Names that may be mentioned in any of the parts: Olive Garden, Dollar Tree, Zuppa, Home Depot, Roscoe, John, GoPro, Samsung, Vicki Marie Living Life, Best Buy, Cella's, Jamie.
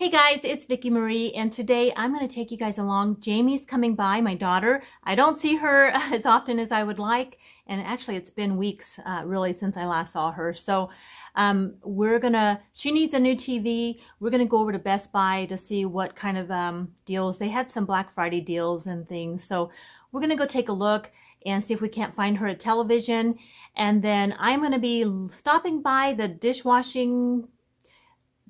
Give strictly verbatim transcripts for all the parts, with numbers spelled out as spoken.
Hey guys, it's Vicki Marie, and today I'm going to take you guys along. Jamie's coming by, my daughter. I don't see her as often as I would like, and actually it's been weeks uh, really since I last saw her. So um, we're going to, she needs a new T V. We're going to go over to Best Buy to see what kind of um, deals. They had some Black Friday deals and things. So we're going to go take a look and see if we can't find her a television. And then I'm going to be stopping by the dishwashing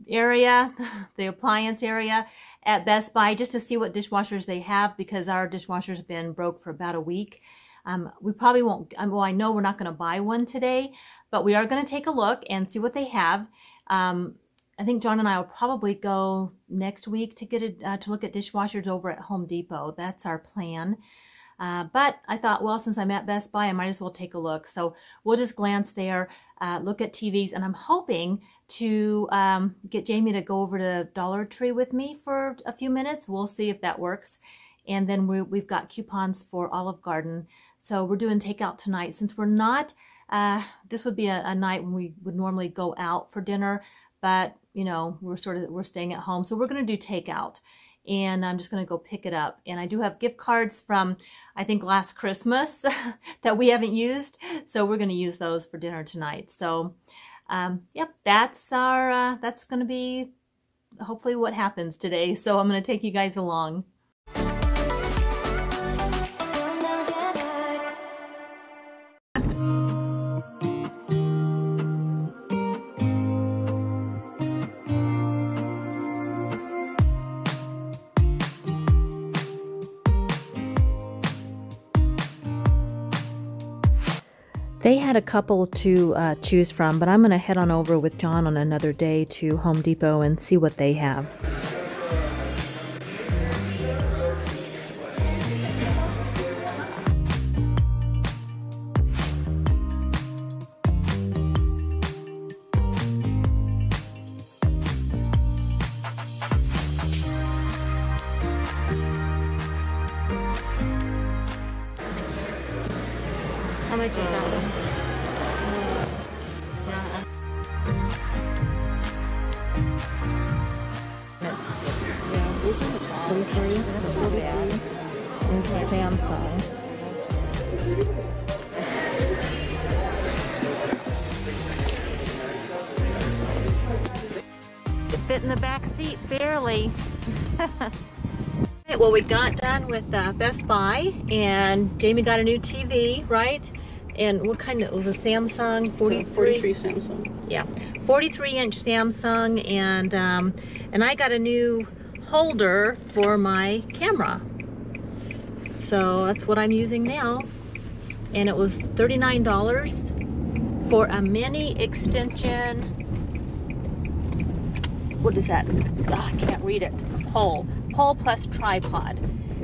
area, the appliance area at Best Buy, just to see what dishwashers they have, because our dishwasher's been broke for about a week. Um, we probably won't, well, I know we're not going to buy one today, but we are going to take a look and see what they have. Um, I think John and I will probably go next week to get a, uh, to look at dishwashers over at Home Depot. That's our plan. Uh, but I thought, well, since I'm at Best Buy, I might as well take a look. So we'll just glance there, uh, look at T Vs, and I'm hoping to um, get Jamie to go over to Dollar Tree with me for a few minutes. We'll see if that works. And then we, we've got coupons for Olive Garden. So we're doing takeout tonight. Since we're not, uh, this would be a, a night when we would normally go out for dinner, but you know, we're sort of, we're staying at home. So we're going to do takeout. And I'm just going to go pick it up. And I do have gift cards from, I think, last Christmas that we haven't used. So we're going to use those for dinner tonight. So, um, yep, that's our, uh, that's going to be hopefully what happens today. So I'm going to take you guys along. They had a couple to uh, choose from, but I'm going to head on over with John on another day to Home Depot and see what they have. Fit in the back seat barely. Well, we got done with uh, Best Buy, and Jamie got a new T V, right? And what kind of, it was a Samsung forty-three, forty-three Samsung. Yeah, forty-three inch Samsung, and um, and I got a new holder for my camera. So that's what I'm using now, and it was thirty-nine dollars for a mini extension. What is that? Oh, I can't read it. Pole. Pole plus tripod.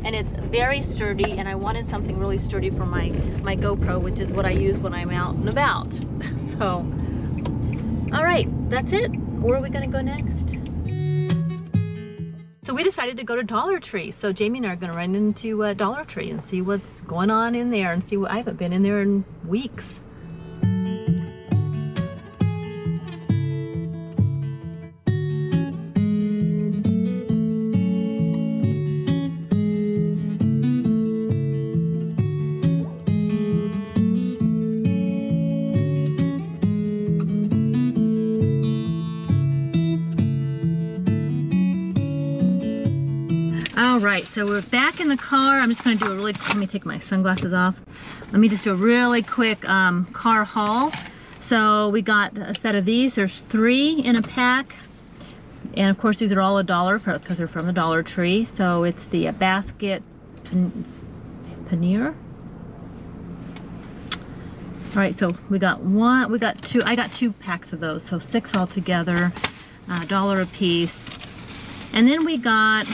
And it's very sturdy, and I wanted something really sturdy for my, my GoPro, which is what I use when I'm out and about. So, all right, that's it. Where are we gonna go next? So we decided to go to Dollar Tree. So Jamie and I are gonna run into uh, Dollar Tree and see what's going on in there, and see what, I haven't been in there in weeks. Alright, so we're back in the car. I'm just going to do a really, let me take my sunglasses off. Let me just do a really quick um, car haul. So we got a set of these. There's three in a pack. And of course these are all a dollar because they're from the Dollar Tree. So it's the uh, basket pan paneer. Alright, so we got one, we got two, I got two packs of those. So six altogether, a dollar a piece. And then we got,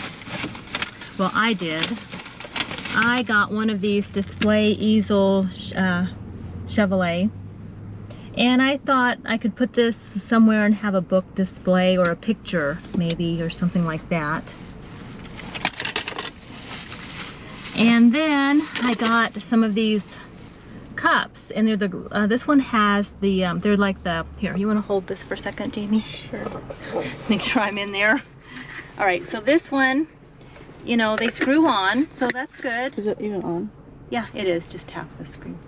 well, I did. I got one of these display easel uh, Chevrolet, and I thought I could put this somewhere and have a book display or a picture maybe or something like that. And then I got some of these cups, and they're the. Uh, this one has the. Um, they're like the. Here, you want to hold this for a second, Jamie? Sure. Make sure I'm in there. All right, so this one, you know, they screw on, so that's good. Is it even on? Yeah, it is. Just tap the screen.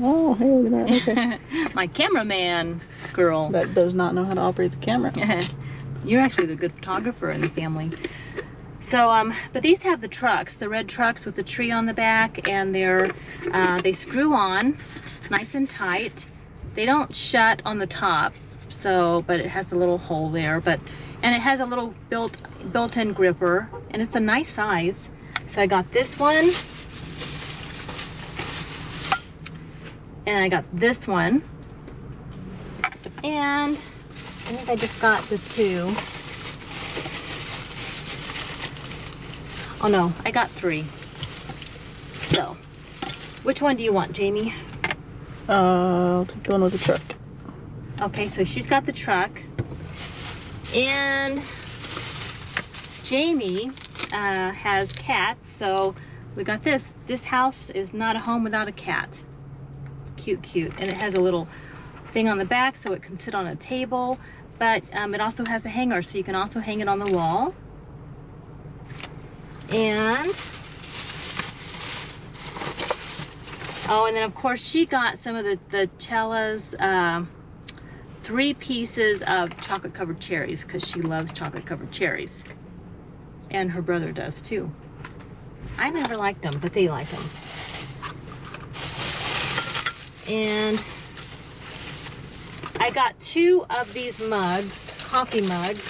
Oh, hey, look at that. Okay. My cameraman girl. That does not know how to operate the camera. You're actually the good photographer in the family. So, um, but these have the trucks, the red trucks with the tree on the back, and they're, uh, they screw on nice and tight. They don't shut on the top, so, but it has a little hole there, but, and it has a little built, built-in gripper, and it's a nice size. So I got this one. And I got this one. And I think I just got the two. Oh no, I got three. So, which one do you want, Jamie? Uh, I'll take the one with the truck. Okay, so she's got the truck. And Jamie uh, has cats, so we got this. This house is not a home without a cat. Cute, cute. And it has a little thing on the back so it can sit on a table, but um, it also has a hanger, so you can also hang it on the wall. And oh, and then of course she got some of the, the Cella's uh, three pieces of chocolate covered cherries because she loves chocolate covered cherries, and her brother does too. I never liked them, but they like them. And I got two of these mugs, coffee mugs.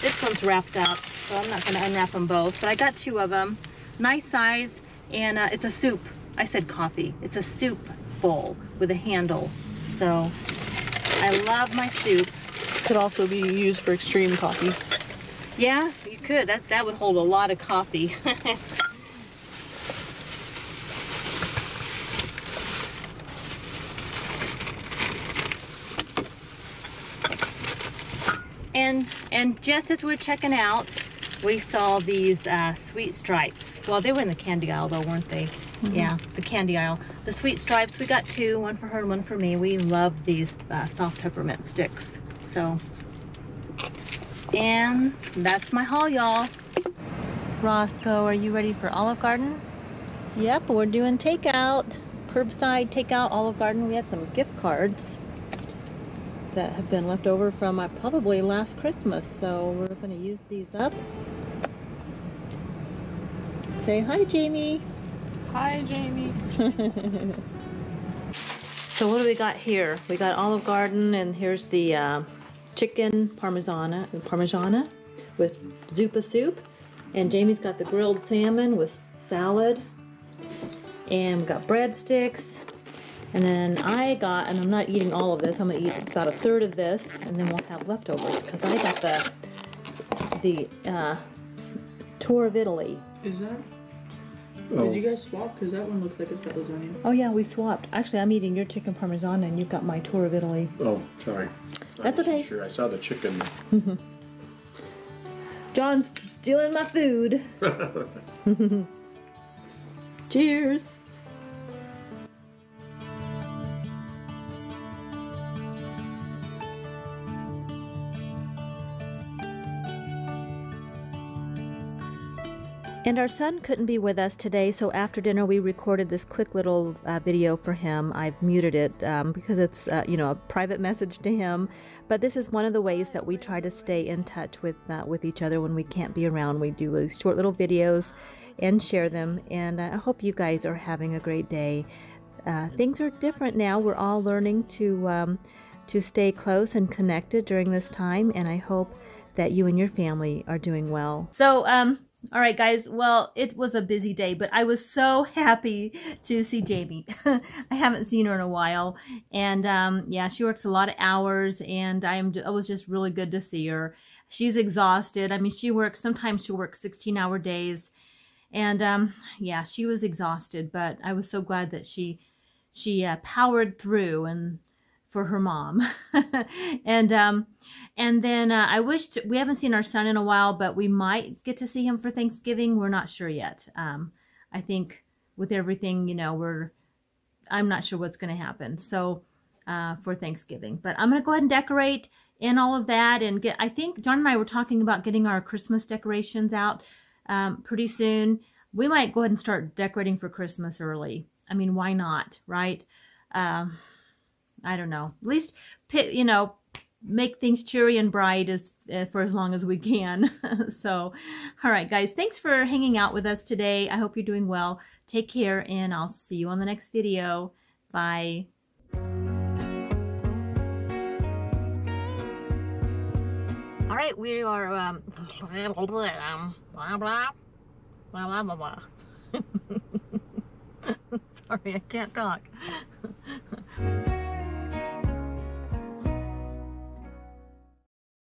This one's wrapped up, so I'm not going to unwrap them both, but I got two of them. Nice size, and uh, it's a soup. I said coffee. It's a soup bowl with a handle. So I love my soup. Could also be used for extreme coffee. Yeah, you could. That, that would hold a lot of coffee. And, and just as we were checking out, we saw these uh, sweet stripes. Well, they were in the candy aisle though, weren't they? Mm-hmm. Yeah, the candy aisle. The sweet stripes, we got two, one for her and one for me. We love these uh, soft peppermint sticks. So, and that's my haul, y'all. Roscoe, are you ready for Olive Garden? Yep, we're doing takeout. Curbside takeout, Olive Garden. We had some gift cards that have been left over from uh, probably last Christmas, so we're going to use these up. Say hi, Jamie. Hi, Jamie. So what do we got here? We got Olive Garden, and here's the uh, chicken parmigiana, parmigiana with Zuppa soup, and Jamie's got the grilled salmon with salad, and we got breadsticks. And then I got, and I'm not eating all of this, I'm going to eat about a third of this, and then we'll have leftovers, because I got the the uh, tour of Italy. Is that? Oh. Did you guys swap? Because that one looks like it's got lasagna. Oh yeah, we swapped. Actually, I'm eating your chicken parmesan, and you've got my tour of Italy. Oh, sorry. That's I okay. Sure, I saw the chicken. John's stealing my food. Cheers. And our son couldn't be with us today, so after dinner we recorded this quick little uh, video for him. I've muted it um, because it's, uh, you know, a private message to him. But this is one of the ways that we try to stay in touch with uh, with each other when we can't be around. We do these short little videos and share them. And I hope you guys are having a great day. Uh, things are different now. We're all learning to um, to stay close and connected during this time. And I hope that you and your family are doing well. So, um. All right, guys. Well, it was a busy day, but I was so happy to see Jamie. I haven't seen her in a while. And um, yeah, she works a lot of hours, and I am, it was just really good to see her. She's exhausted. I mean, she works, sometimes she works sixteen hour days. And um, yeah, she was exhausted, but I was so glad that she, she uh, powered through and for her mom. and um, and then uh, I wished, we haven't seen our son in a while, but we might get to see him for Thanksgiving. We're not sure yet. Um, I think with everything, you know, we're, I'm not sure what's going to happen. So uh, for Thanksgiving, but I'm going to go ahead and decorate and all of that. And get, I think John and I were talking about getting our Christmas decorations out um, pretty soon. We might go ahead and start decorating for Christmas early. I mean, why not, right? Um, I don't know. At least, you know, make things cheery and bright as, uh, for as long as we can. So, all right, guys, thanks for hanging out with us today. I hope you're doing well. Take care, and I'll see you on the next video. Bye. All right, we are, um, blah, blah, blah, blah, blah, blah. Sorry, I can't talk.